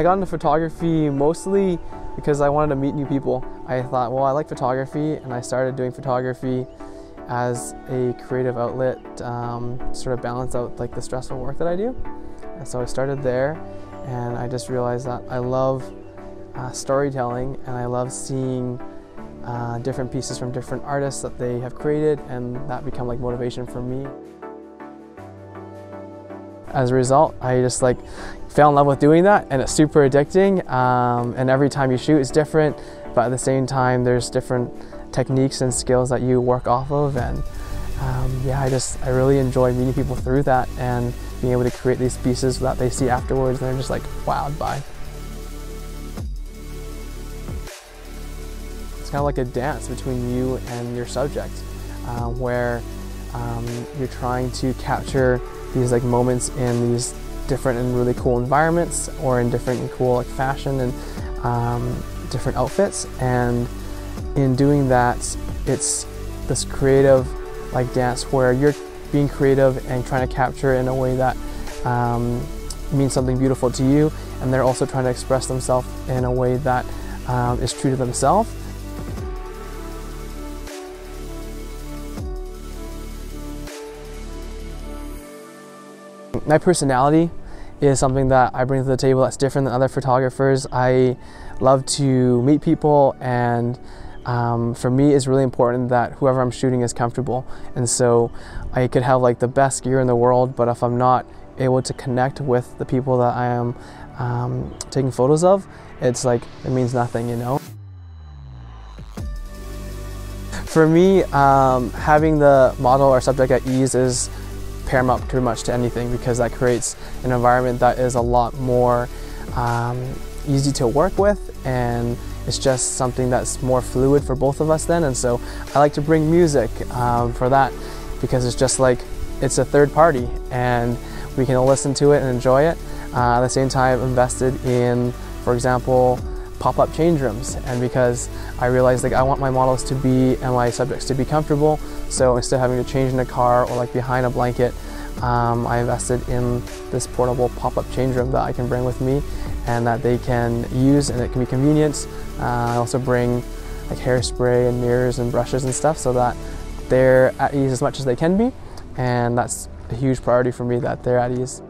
I got into photography mostly because I wanted to meet new people. I thought, well, I like photography, and I started doing photography as a creative outlet to sort of balance out like the stressful work that I do. And so I started there, and I just realized that I love storytelling, and I love seeing different pieces from different artists that they have created, and that become like motivation for me. As a result, I just like fell in love with doing that, and it's super addicting, and every time you shoot is different, but at the same time there's different techniques and skills that you work off of, and yeah, I really enjoy meeting people through that and being able to create these pieces that they see afterwards and they're just like wowed by. It's kind of like a dance between you and your subject, where you're trying to capture these like moments in these different and really cool environments, or in different and cool like fashion and different outfits. And in doing that, it's this creative like dance where you're being creative and trying to capture in a way that means something beautiful to you, and they're also trying to express themselves in a way that is true to themselves. My personality is something that I bring to the table that's different than other photographers. I love to meet people, and for me it's really important that whoever I'm shooting is comfortable. And so I could have like the best gear in the world, but if I'm not able to connect with the people that I am taking photos of, it's like it means nothing, you know. For me, having the model or subject at ease is paramount pretty much to anything, because that creates an environment that is a lot more easy to work with, and it's just something that's more fluid for both of us then. And so I like to bring music for that, because it's just like it's a third party and we can listen to it and enjoy it. At the same time, invested in, for example, pop-up change rooms, and because I realized like I want my models to be and my subjects to be comfortable, so instead of having to change in a car or like behind a blanket, I invested in this portable pop-up change room that I can bring with me and that they can use, and it can be convenient. I also bring like hairspray and mirrors and brushes and stuff so that they're at ease as much as they can be, and that's a huge priority for me, that they're at ease.